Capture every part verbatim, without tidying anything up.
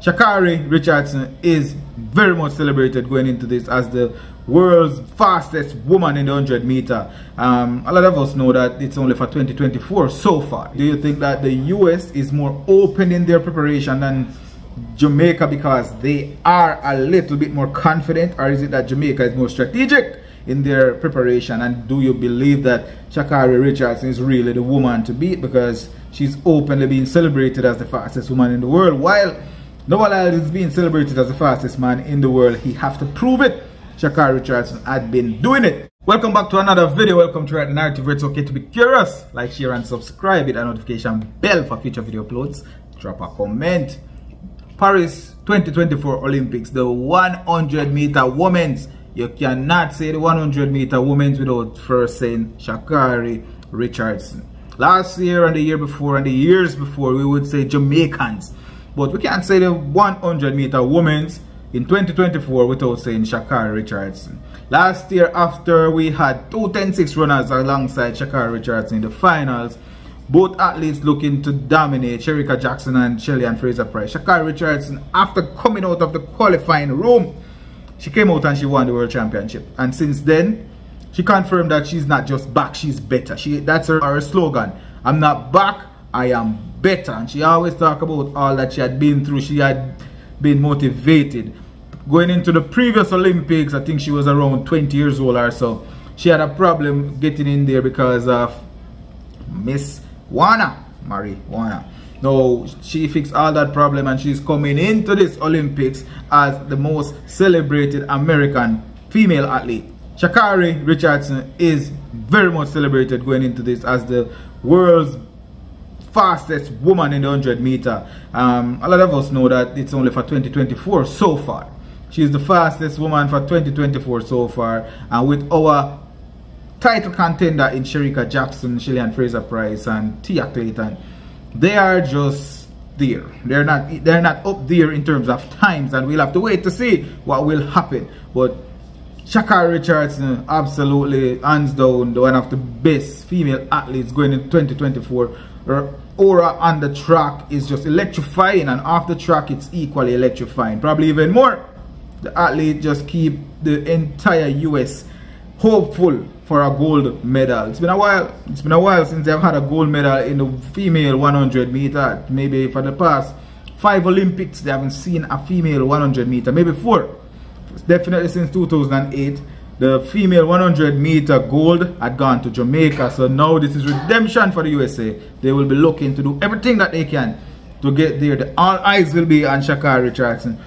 Sha'Carri Richardson is very much celebrated going into this as the world's fastest woman in the one hundred meter. Um, a lot of us know that it's only for twenty twenty-four so far. Do you think that the U S is more open in their preparation than Jamaica because they are a little bit more confident, or is it that Jamaica is more strategic in their preparation? And do you believe that Sha'Carri Richardson is really the woman to beat because she's openly being celebrated as the fastest woman in the world, while Noah Lyles is being celebrated as the fastest man in the world? He have to prove it. Sha'Carri Richardson had been doing it. Welcome back to another video. Welcome to Right the Narrative, where it's okay to be curious. Like, share and subscribe. Hit that notification bell for future video uploads. Drop a comment. Paris twenty twenty-four Olympics, the one hundred meter women's. You cannot say the one hundred meter women's without first saying Sha'Carri Richardson. Last year and the year before and the years before, we would say Jamaicans, but we can't say the one hundred meter women's in twenty twenty-four without saying Sha'Carri Richardson. Last year, after we had two ten six runners alongside Sha'Carri Richardson in the finals, both athletes looking to dominate, Shericka Jackson and Shelly-Ann Fraser-Pryce. Sha'Carri Richardson, after coming out of the qualifying room, she came out and she won the world championship. And since then, she confirmed that she's not just back, she's better. She, that's her, her slogan. I'm not back, I am better. And she always talked about all that she had been through. She had been motivated. Going into the previous Olympics, I think she was around twenty years old or so. She had a problem getting in there because of Miss Wana, Marijuana. No, she fixed all that problem, and she's coming into this Olympics as the most celebrated American female athlete. Sha'Carri Richardson is very much celebrated going into this as the world's fastest woman in the one hundred meter. Um, a lot of us know that it's only for twenty twenty-four so far. She's the fastest woman for twenty twenty-four so far, and with our title contender in Shericka Jackson, Shelly-Ann Fraser-Pryce and Tia Clayton, they are just there. They're not they're not up there in terms of times, and we'll have to wait to see what will happen. But Sha'Carri Richardson, absolutely, hands down, one of the best female athletes going in twenty twenty-four. Her aura on the track is just electrifying, and off the track it's equally electrifying, probably even more. The athlete just keep the entire U S hopeful for a gold medal. It's been a while. It's been a while since they've had a gold medal in the female one hundred meter. Maybe for the past five Olympics, they haven't seen a female one hundred meter. Maybe four. Definitely since two thousand eight, the female one hundred meter gold had gone to Jamaica. So now this is redemption for the U S A. They will be looking to do everything that they can to get there. The all eyes will be on Sha'Carri Richardson,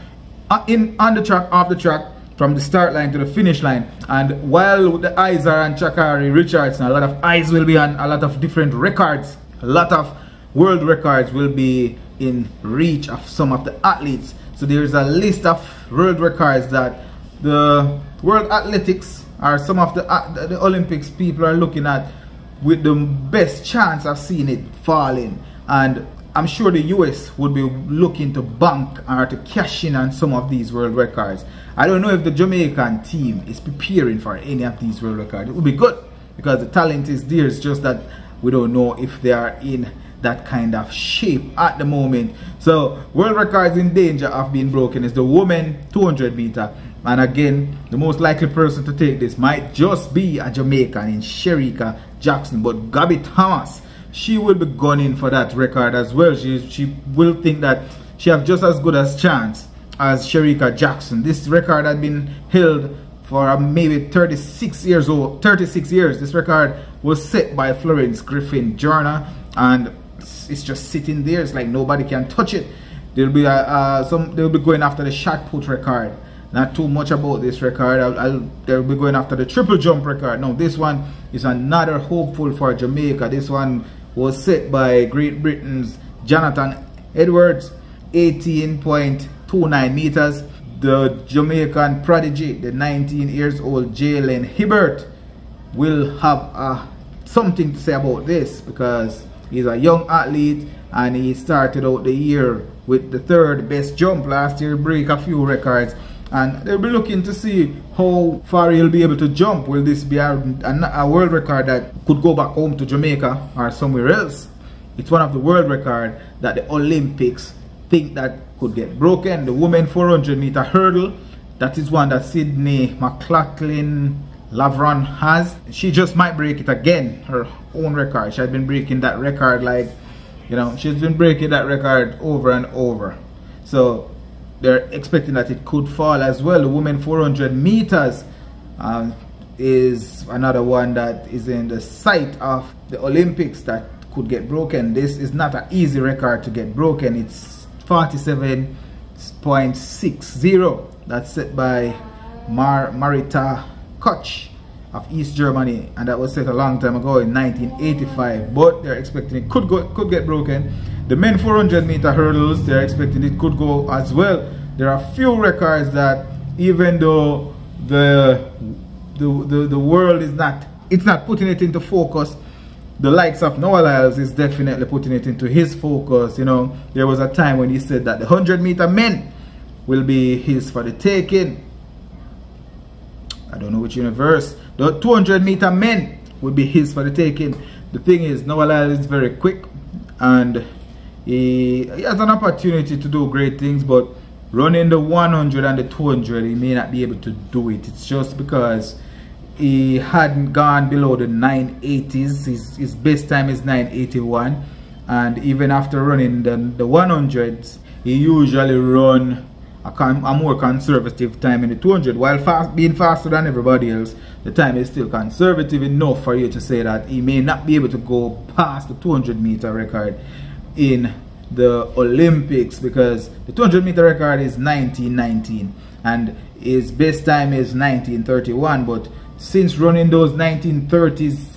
in on the track, off the track, from the start line to the finish line. And while the eyes are on Sha'Carri Richardson, a lot of eyes will be on a lot of different records. A lot of world records will be in reach of some of the athletes. So there's a list of world records that the World Athletics or some of the, uh, the Olympics people are looking at with the best chance of seeing it falling. And I'm sure the U S would be looking to bank or to cash in on some of these world records. I don't know if the Jamaican team is preparing for any of these world records. It would be good because the talent is there. It's just that we don't know if they are in that kind of shape at the moment. So world records in danger of being broken is the women two hundred meter. And again, the most likely person to take this might just be a Jamaican in Shericka Jackson. But Gabby Thomas, she will be gunning for that record as well. She, she will think that she have just as good as chance as Shericka Jackson. This record had been held for maybe thirty-six years old. thirty-six years. This record was set by Florence Griffith-Joyner, and it's just sitting there. It's like nobody can touch it. They'll be uh, uh, some. They'll be going after the shot put record. Not too much about this record. I'll, I'll, they'll be going after the triple jump record. Now this one is another hopeful for Jamaica. This one was set by Great Britain's Jonathan Edwards, eighteen point two nine meters. The Jamaican prodigy, the nineteen years old Jaylen Hibbert, will have uh, something to say about this because he's a young athlete and he started out the year with the third best jump last year, break a few records, and they'll be looking to see how far he'll be able to jump. Will this be a, a, a world record that could go back home to Jamaica or somewhere else? It's one of the world records that the Olympics think that could get broken. The women four hundred meter hurdle, that is one that Sydney McLaughlin-Levrone has. She just might break it again, her own record. She had been breaking that record, like, you know, she's been breaking that record over and over. So they're expecting that it could fall as well. The women four hundred meters um, is another one that is in the sight of the Olympics that could get broken. This is not an easy record to get broken. It's forty-seven point six zero. That's set by Mar Marita Koch of East Germany, and that was set a long time ago in nineteen eighty-five. But they're expecting it could go, could get broken. The men four hundred meter hurdles, they're expecting it could go as well. There are few records that, even though the the the, the world is not, it's not putting it into focus, the likes of Noah Lyles is definitely putting it into his focus. You know, there was a time when he said that the one hundred meter men will be his for the taking. I don't know which universe. The two hundred meter men will be his for the taking. The thing is, Noah Lyles is very quick, and he, he has an opportunity to do great things, but running the one hundred and the two hundred, he may not be able to do it. It's just because he hadn't gone below the nine eighties. His, his best time is nine eighty-one, and even after running the, the one hundreds, he usually run a, con, a more conservative time in the two hundred. While fast, being faster than everybody else, the time is still conservative enough for you to say that he may not be able to go past the two hundred meter record in the Olympics, because the two hundred meter record is nineteen nineteen and his best time is nineteen thirty-one. But since running those nineteen thirties,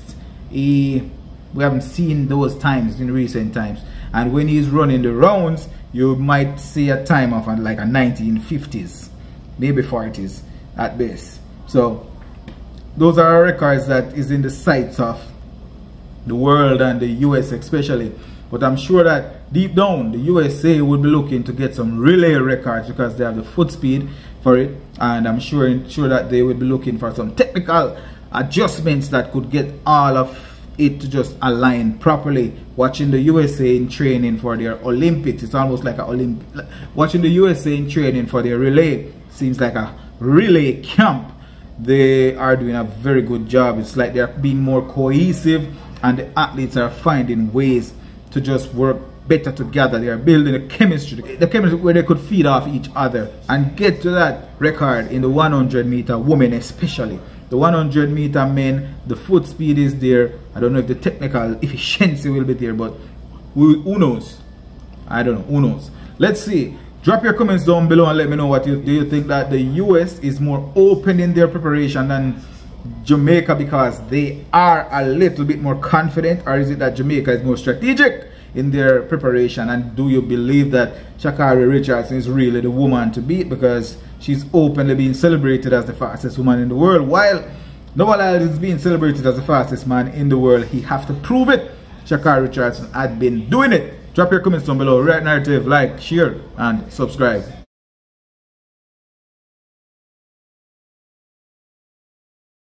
he, we haven't seen those times in recent times. And when he's running the rounds, you might see a time of like a nineteen fifties, maybe forties at best. So those are records that is in the sights of the world and the U S especially. But I'm sure that deep down, the U S A would be looking to get some relay records because they have the foot speed for it. And I'm sure, sure that they would be looking for some technical adjustments that could get all of it to just align properly. Watching the U S A in training for their Olympics, it's almost like a Olymp watching the U S A in training for their relay seems like a relay camp. They are doing a very good job. It's like they're being more cohesive, and the athletes are finding ways to just work better together. They are building a chemistry, the chemistry where they could feed off each other and get to that record in the one hundred meter women, especially the one hundred meter men. The foot speed is there. I don't know if the technical efficiency will be there, but who knows? I don't know. Who knows? Let's see. Drop your comments down below and let me know what you do. You think that the U S is more open in their preparation than Jamaica because they are a little bit more confident, or is it that Jamaica is more strategic in their preparation? And do you believe that Sha'Carri Richardson is really the woman to beat, because she's openly being celebrated as the fastest woman in the world, while Noah Lyles is being celebrated as the fastest man in the world? He has to prove it. Sha'Carri Richardson had been doing it. Drop your comments down below. Right narrative, like, share and subscribe.